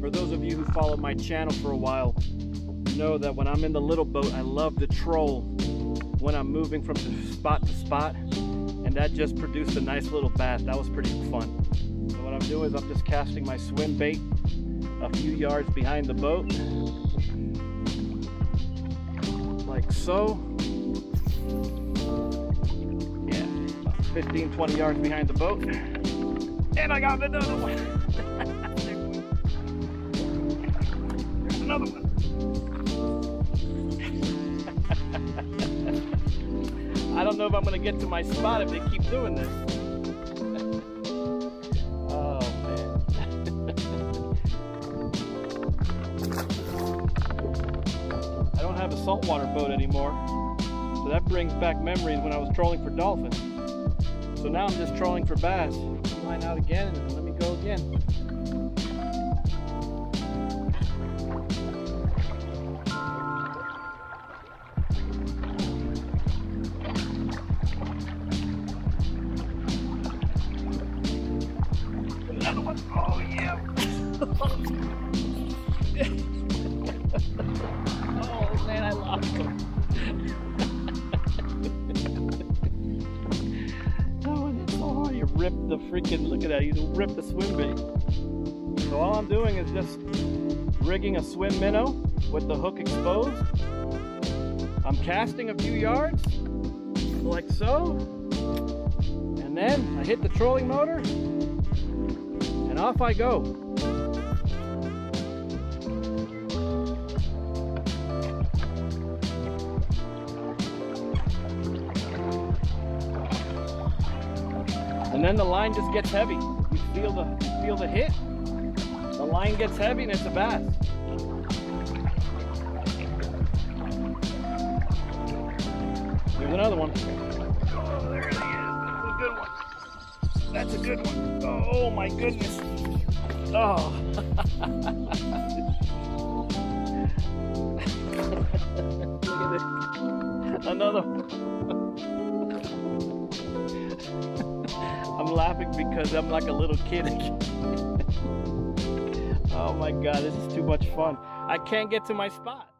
For those of you who followed my channel for a while, know that when I'm in the little boat, I love to troll when I'm moving from spot to spot, and that just produced a nice little bass. That was pretty fun. So what I'm doing is I'm just casting my swim bait a few yards behind the boat, like so. Yeah, 15, 20 yards behind the boat. And I got another one. There's another one. I don't know if I'm gonna get to my spot if they keep doing this. Saltwater boat anymore, so that brings back memories when I was trolling for dolphins. So now I'm just trolling for bass. Line out again and let me go again. Another one. Oh yeah. Man, I lost him. Oh, you ripped the freaking, look at that, you ripped the swim bait. So all I'm doing is just rigging a swim minnow with the hook exposed. I'm casting a few yards, like so. And then I hit the trolling motor, and off I go. And then the line just gets heavy. You feel the hit. The line gets heavy and it's a bass. There's another one. Oh, there it is. That's a good one. That's a good one. Oh my goodness. Oh. Look at this. Another one. I'm laughing because I'm like a little kid. Oh my God, this is too much fun. I can't get to my spot.